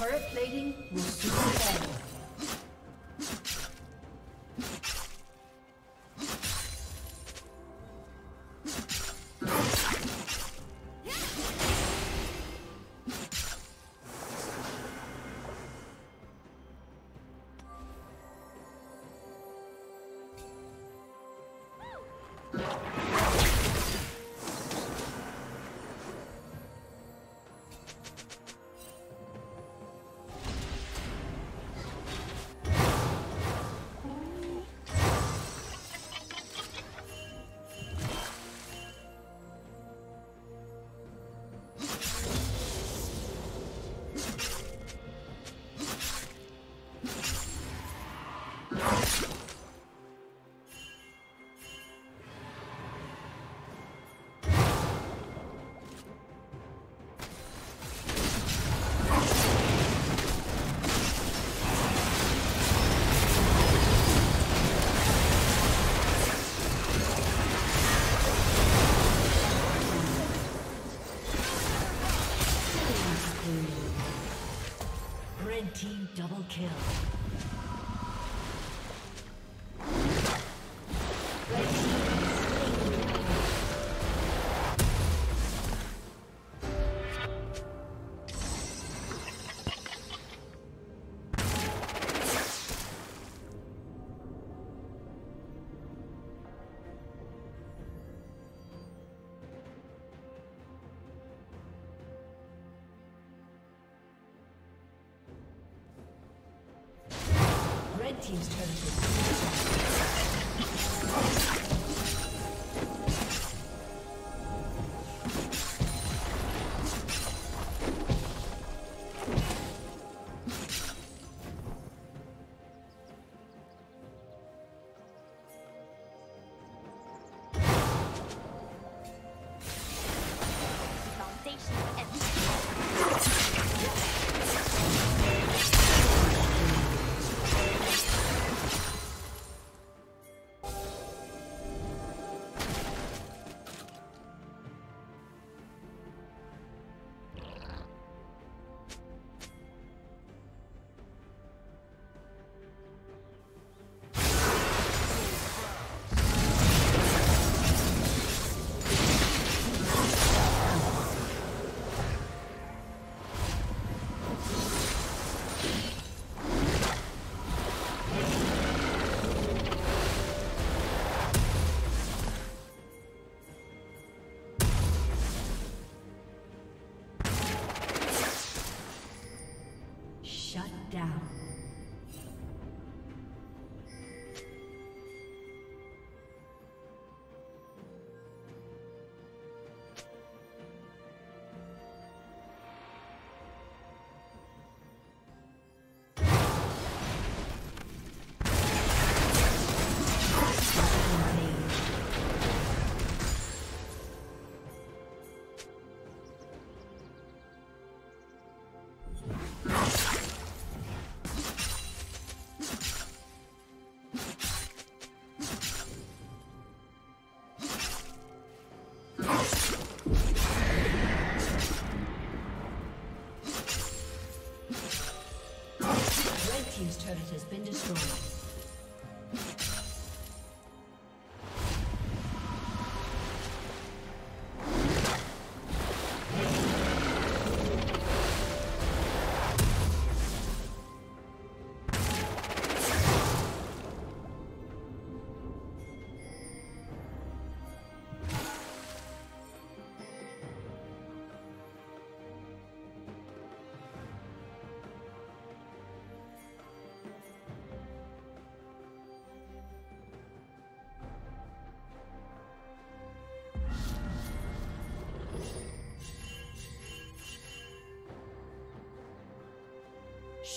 Turret plating will soon fall. Double kill. Red team's turn to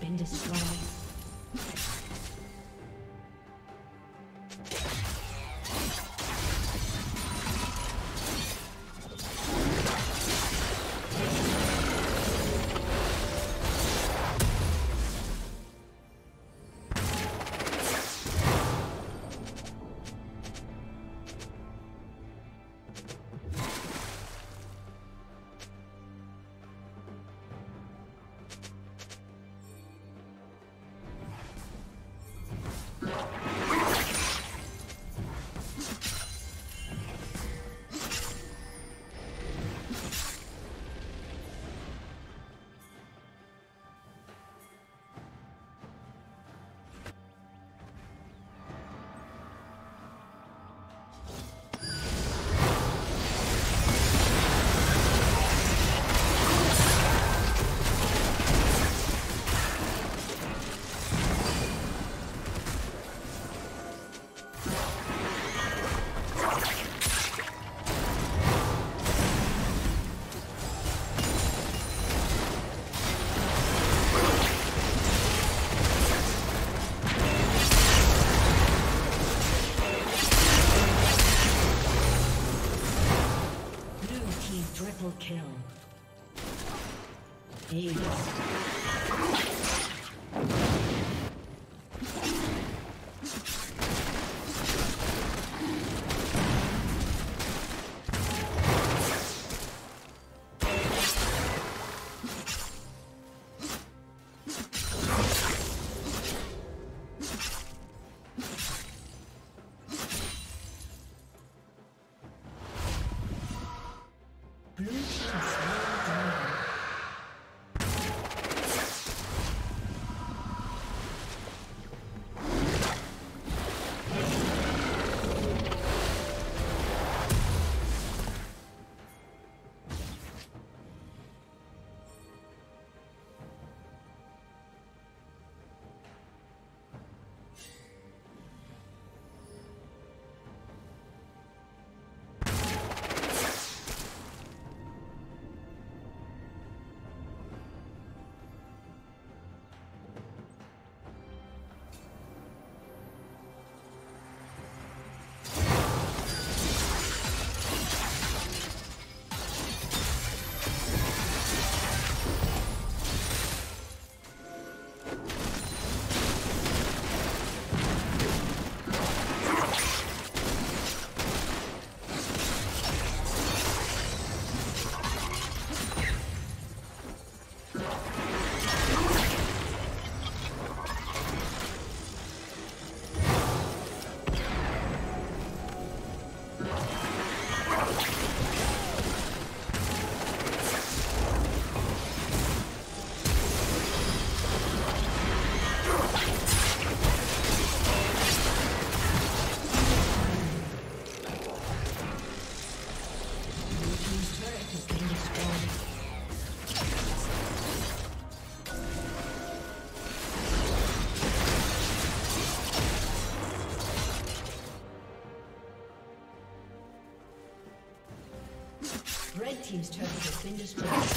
been destroyed. Kill. Red team's turret has been destroyed.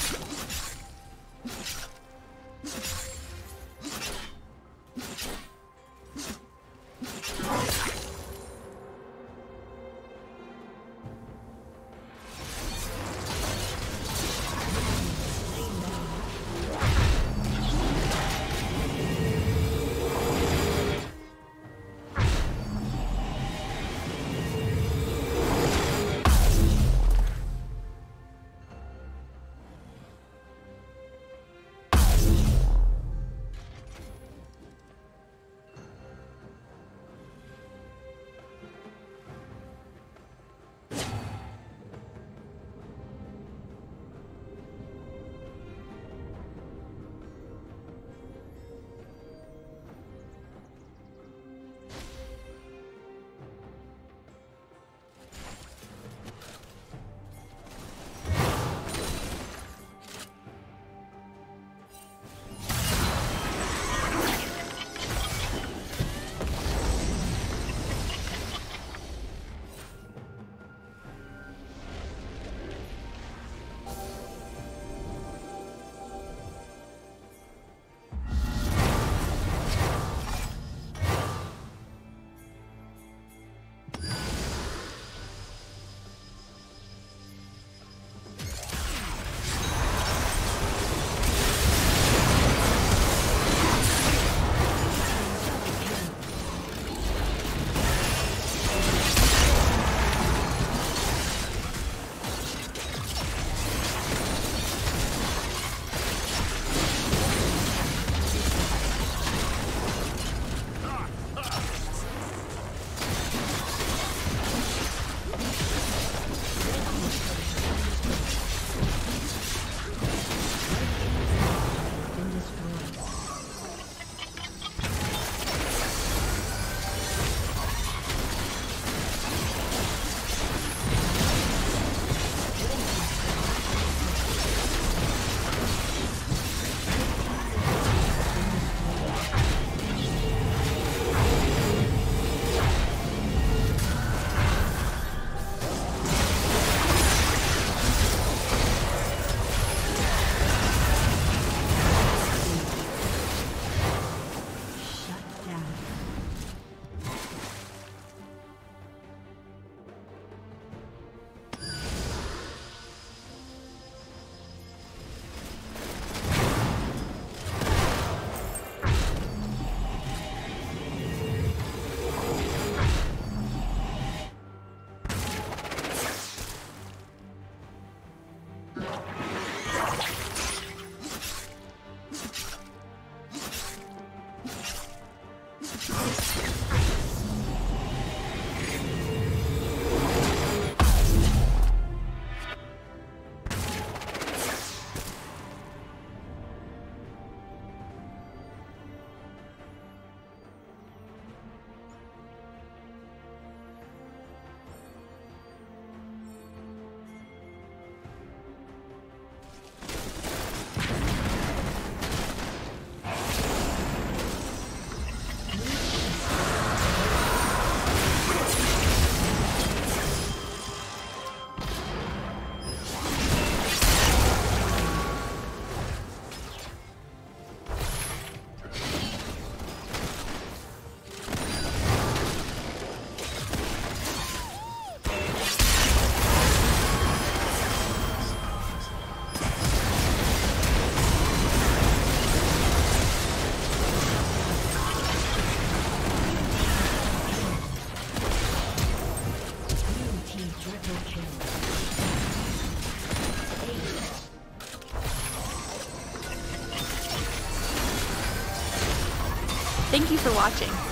for watching.